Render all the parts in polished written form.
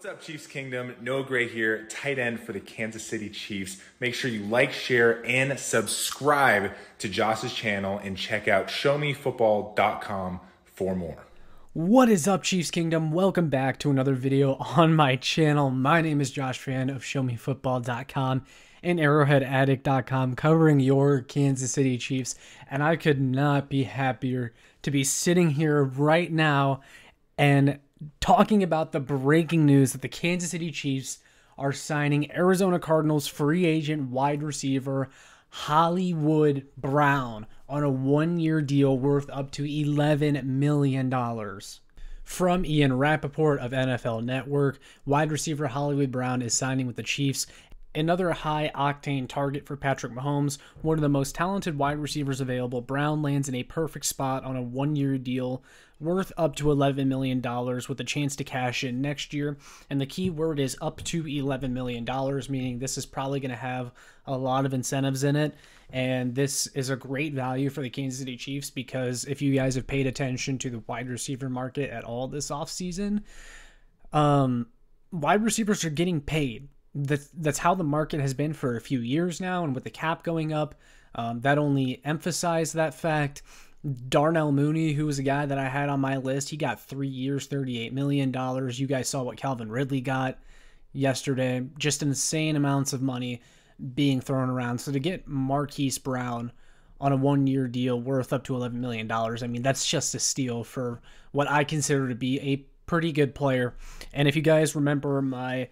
What's up, Chiefs Kingdom? Noah Gray here, tight end for the Kansas City Chiefs. Make sure you like, share, and subscribe to Josh's channel and check out showmefootball.com for more. What is up, Chiefs Kingdom? Welcome back to another video on my channel. My name is Josh Fan of showmefootball.com and arrowheadaddict.com, covering your Kansas City Chiefs, and I could not be happier to be sitting here right now and talking about the breaking news that the Kansas City Chiefs are signing Arizona Cardinals free agent wide receiver Hollywood Brown on a one-year deal worth up to $11 million. From Ian Rappaport of NFL Network, wide receiver Hollywood Brown is signing with the Chiefs. Another high-octane target for Patrick Mahomes, one of the most talented wide receivers available. Brown lands in a perfect spot on a one-year deal worth up to $11 million with a chance to cash in next year. And the key word is up to $11 million, meaning this is probably going to have a lot of incentives in it. And this is a great value for the Kansas City Chiefs because if you guys have paid attention to the wide receiver market at all this offseason, wide receivers are getting paid. That's how the market has been for a few years now, and with the cap going up, that only emphasized that fact. Darnell Mooney, who was a guy that I had on my list, he got 3 years, $38 million. You guys saw what Calvin Ridley got yesterday. Just insane amounts of money being thrown around. So to get Marquise Brown on a one-year deal worth up to $11 million, I mean, that's just a steal for what I consider to be a pretty good player. And if you guys remember my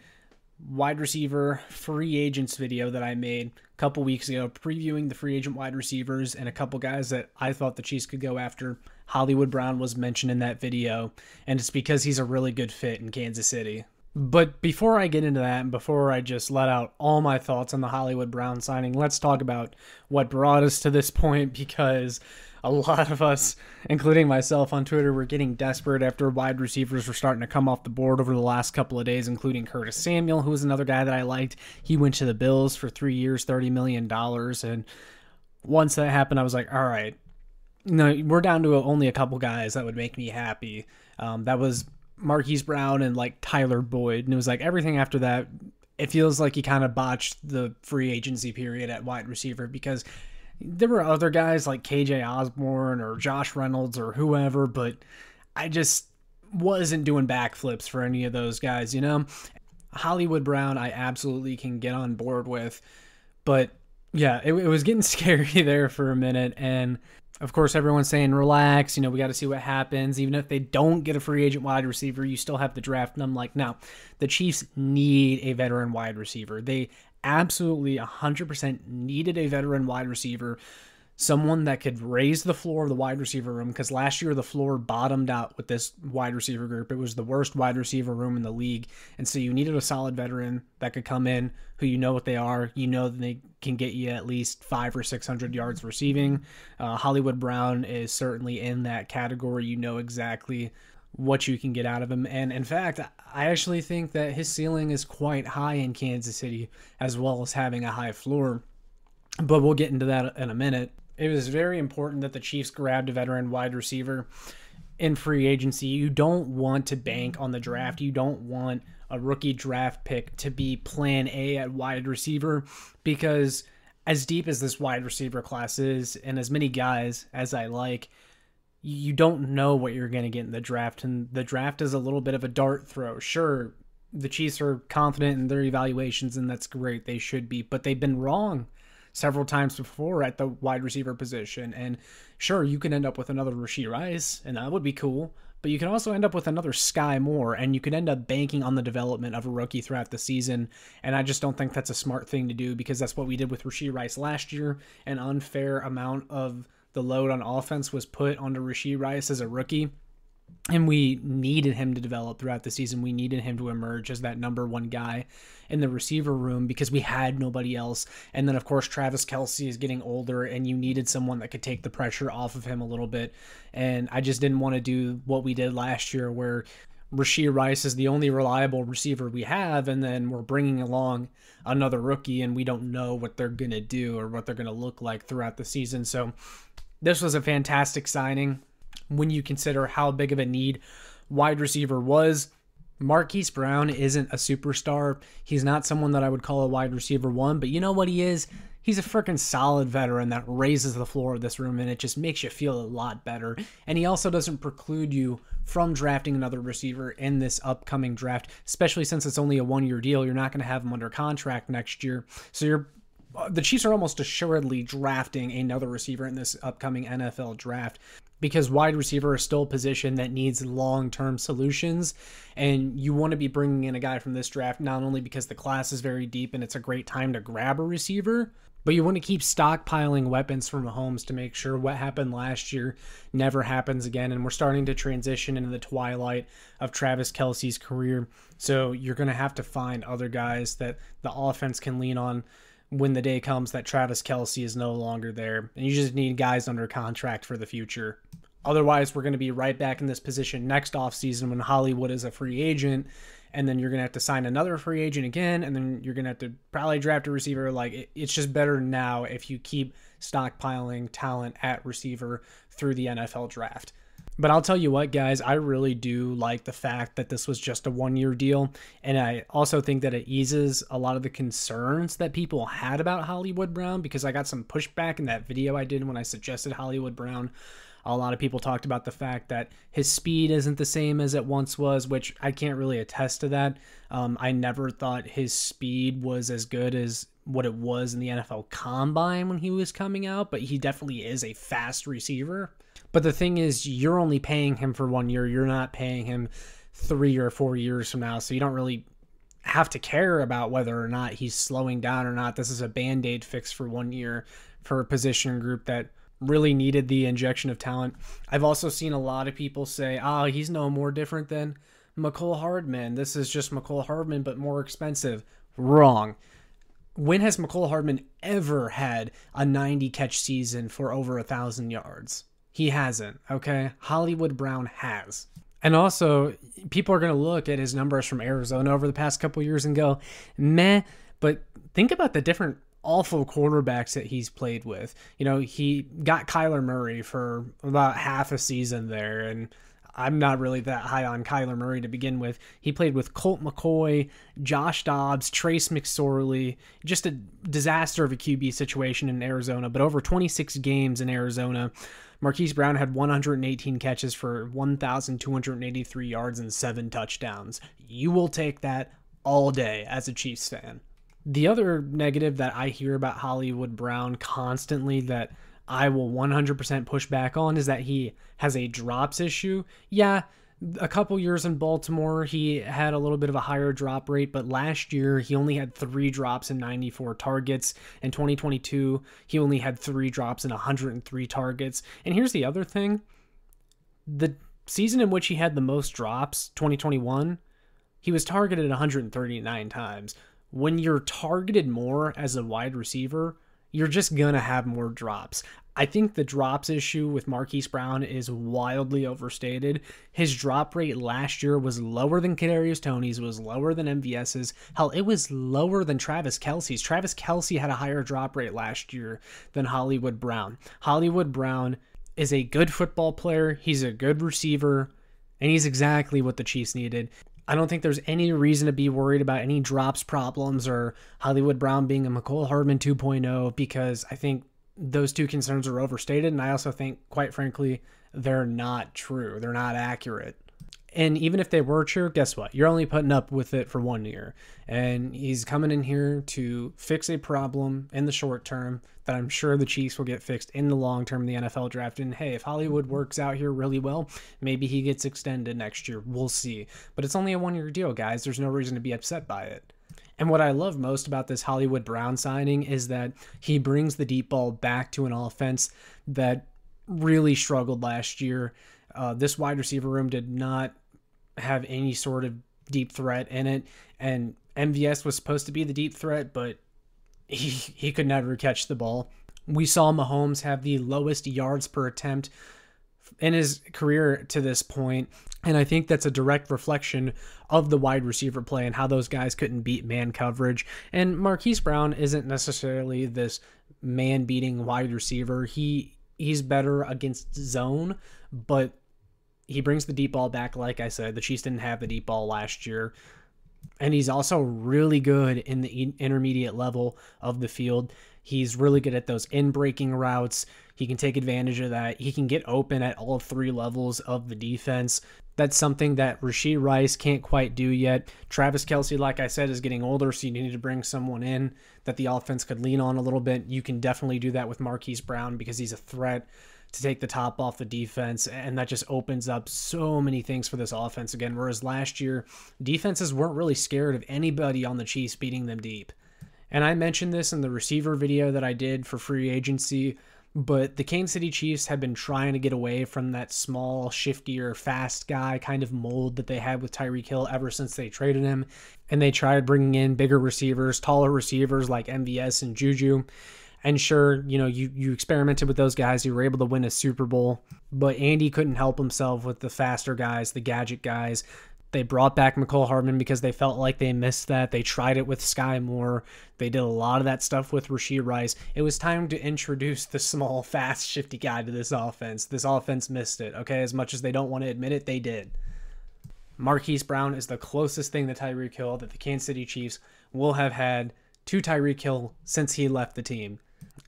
wide receiver free agents video that I made a couple weeks ago, previewing the free agent wide receivers and a couple guys that I thought the Chiefs could go after, Hollywood Brown was mentioned in that video, and it's because he's a really good fit in Kansas City. But before I get into that, and before I just let out all my thoughts on the Hollywood Brown signing, let's talk about what brought us to this point, because a lot of us, including myself on Twitter, were getting desperate after wide receivers were starting to come off the board over the last couple of days, including Curtis Samuel, who was another guy that I liked. He went to the Bills for 3 years, $30 million, and once that happened, I was like, all right, no, we're down to only a couple guys that would make me happy. That was Marquise Brown and like Tyler Boyd, and it was like everything after that, it feels like he kind of botched the free agency period at wide receiver, because there were other guys like KJ Osborne or Josh Reynolds or whoever, but I just wasn't doing backflips for any of those guys, you know? Hollywood Brown, I absolutely can get on board with, but yeah, it was getting scary there for a minute, and of course, everyone's saying, relax, you know, we got to see what happens. Even if they don't get a free agent wide receiver, you still have the draft. And I'm like, no, the Chiefs need a veteran wide receiver. They absolutely 100% needed a veteran wide receiver, someone that could raise the floor of the wide receiver room, because last year the floor bottomed out with this wide receiver group. It was the worst wide receiver room in the league. And so you needed a solid veteran that could come in, who you know what they are, you know that they can get you at least 500 or 600 yards receiving. Hollywood Brown is certainly in that category. You know exactly what you can get out of him. And in fact, I actually think that his ceiling is quite high in Kansas City, as well as having a high floor. But we'll get into that in a minute. It was very important that the Chiefs grabbed a veteran wide receiver in free agency. You don't want to bank on the draft. You don't want a rookie draft pick to be plan A at wide receiver, because as deep as this wide receiver class is, and as many guys as I like, you don't know what you're going to get in the draft. And the draft is a little bit of a dart throw. Sure, the Chiefs are confident in their evaluations, and that's great. They should be, but they've been wrong several times before at the wide receiver position. And sure, you can end up with another Rashee Rice, and that would be cool, but you can also end up with another Sky Moore, and you could end up banking on the development of a rookie throughout the season. And I just don't think that's a smart thing to do, because that's what we did with Rashee Rice last year. An unfair amount of the load on offense was put onto Rashee Rice as a rookie, and we needed him to develop throughout the season. We needed him to emerge as that number one guy in the receiver room, because we had nobody else. And then, of course, Travis Kelce is getting older, and you needed someone that could take the pressure off of him a little bit. And I just didn't want to do what we did last year, where Rashee Rice is the only reliable receiver we have, and then we're bringing along another rookie, and we don't know what they're going to do or what they're going to look like throughout the season. So this was a fantastic signing when you consider how big of a need wide receiver was. Marquise Brown isn't a superstar. He's not someone that I would call a wide receiver one, but you know what he is? He's a freaking solid veteran that raises the floor of this room, and it just makes you feel a lot better. And he also doesn't preclude you from drafting another receiver in this upcoming draft, especially since it's only a one-year deal. You're not going to have him under contract next year. So the Chiefs are almost assuredly drafting another receiver in this upcoming NFL draft, because wide receiver is still a position that needs long-term solutions, and you want to be bringing in a guy from this draft, not only because the class is very deep and it's a great time to grab a receiver, but you want to keep stockpiling weapons from Mahomes to make sure what happened last year never happens again. And we're starting to transition into the twilight of Travis Kelce's career, so you're going to have to find other guys that the offense can lean on when the day comes that Travis Kelce is no longer there, and you just need guys under contract for the future. Otherwise, we're going to be right back in this position next offseason when Hollywood is a free agent, and then you're going to have to sign another free agent again, and then you're going to have to probably draft a receiver. Like, it's just better now if you keep stockpiling talent at receiver through the NFL draft. But I'll tell you what, guys, I really do like the fact that this was just a one-year deal, and I also think that it eases a lot of the concerns that people had about Hollywood Brown, because I got some pushback in that video I did when I suggested Hollywood Brown. A lot of people talked about the fact that his speed isn't the same as it once was, which I can't really attest to that. I never thought his speed was as good as what it was in the NFL Combine when he was coming out, but he definitely is a fast receiver. But the thing is, you're only paying him for 1 year. You're not paying him 3 or 4 years from now, so you don't really have to care about whether or not he's slowing down or not. This is a Band-Aid fix for 1 year for a position group that really needed the injection of talent. I've also seen a lot of people say, he's no more different than Mecole Hardman. This is just Mecole Hardman, but more expensive. Wrong. When has Mecole Hardman ever had a 90-catch season for over 1,000 yards? He hasn't, okay? Hollywood Brown has. And also, people are going to look at his numbers from Arizona over the past couple years and go, meh, but think about the different awful quarterbacks that he's played with. You know, he got Kyler Murray for about half a season there, and I'm not really that high on Kyler Murray to begin with. He played with Colt McCoy, Josh Dobbs, Trace McSorley, just a disaster of a QB situation in Arizona. But over 26 games in Arizona, Marquise Brown had 118 catches for 1,283 yards and 7 touchdowns. You will take that all day as a Chiefs fan. The other negative that I hear about Hollywood Brown constantly that I will 100% push back on is that he has a drops issue. Yeah, a couple years in Baltimore, he had a little bit of a higher drop rate, but last year he only had 3 drops in 94 targets. In 2022, he only had 3 drops in 103 targets. And here's the other thing. The season in which he had the most drops, 2021, he was targeted 139 times. When you're targeted more as a wide receiver, you're just going to have more drops. I think the drops issue with Marquise Brown is wildly overstated. His drop rate last year was lower than Kadarius Toney's, was lower than MVS's. Hell, it was lower than Travis Kelce's. Travis Kelce had a higher drop rate last year than Hollywood Brown. Hollywood Brown is a good football player. He's a good receiver, and he's exactly what the Chiefs needed. I don't think there's any reason to be worried about any drops problems or Hollywood Brown being a Mecole Hardman 2.0, because I think those two concerns are overstated, and I also think, quite frankly, they're not true. They're not accurate. And even if they were true, guess what? You're only putting up with it for 1 year, and he's coming in here to fix a problem in the short term that I'm sure the Chiefs will get fixed in the long term in the NFL draft. And hey, if Hollywood works out here really well, maybe he gets extended next year. We'll see. But it's only a one-year deal, guys. There's no reason to be upset by it. And what I love most about this Hollywood Brown signing is that he brings the deep ball back to an offense that really struggled last year. This wide receiver room did not have any sort of deep threat in it, and MVS was supposed to be the deep threat, but he could never catch the ball. We saw Mahomes have the lowest yards per attempt in his career to this point, and I think that's a direct reflection of the wide receiver play and how those guys couldn't beat man coverage. And Marquise Brown isn't necessarily this man beating wide receiver. He's better against zone, but He brings the deep ball back, like I said. The Chiefs didn't have the deep ball last year. And he's also really good in the intermediate level of the field. He's really good at those in-breaking routes. He can take advantage of that. He can get open at all three levels of the defense. That's something that Rashee Rice can't quite do yet. Travis Kelce, like I said, is getting older, so you need to bring someone in that the offense could lean on a little bit. You can definitely do that with Marquise Brown because he's a threat to take the top off the defense, and that just opens up so many things for this offense again, whereas last year, defenses weren't really scared of anybody on the Chiefs beating them deep. And I mentioned this in the receiver video that I did for free agency, but the Kansas City Chiefs have been trying to get away from that small, shiftier, fast guy kind of mold that they had with Tyreek Hill ever since they traded him, and they tried bringing in bigger receivers, taller receivers like MVS and Juju. And sure, you know, you experimented with those guys. You were able to win a Super Bowl, but Andy couldn't help himself with the faster guys, the gadget guys. They brought back Mecole Hardman because they felt like they missed that. They tried it with Sky Moore. They did a lot of that stuff with Rashee Rice. It was time to introduce the small, fast, shifty guy to this offense. This offense missed it, okay? As much as they don't want to admit it, they did. Marquise Brown is the closest thing to Tyreek Hill that the Kansas City Chiefs will have had to Tyreek Hill since he left the team.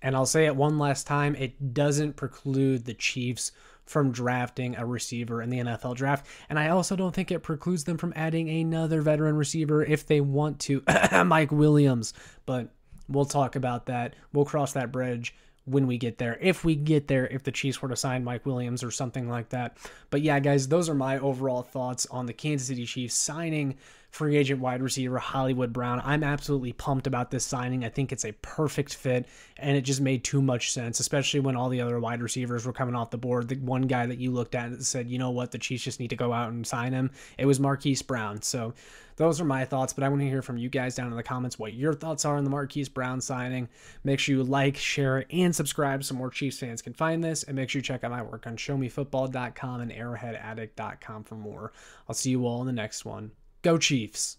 And I'll say it one last time, it doesn't preclude the Chiefs from drafting a receiver in the NFL draft. And I also don't think it precludes them from adding another veteran receiver if they want to, Mike Williams. But we'll talk about that. We'll cross that bridge when we get there. If we get there, if the Chiefs were to sign Mike Williams or something like that. But yeah, guys, those are my overall thoughts on the Kansas City Chiefs signing free agent wide receiver Hollywood Brown. I'm absolutely pumped about this signing. I think it's a perfect fit, and it just made too much sense, especially when all the other wide receivers were coming off the board. The one guy that you looked at and said, you know what, the Chiefs just need to go out and sign him, it was Marquise Brown. So those are my thoughts, but I want to hear from you guys down in the comments what your thoughts are on the Marquise Brown signing. Make sure you like, share, and subscribe so more Chiefs fans can find this, and make sure you check out my work on showmefootball.com and arrowheadaddict.com for more. I'll see you all in the next one. Go Chiefs!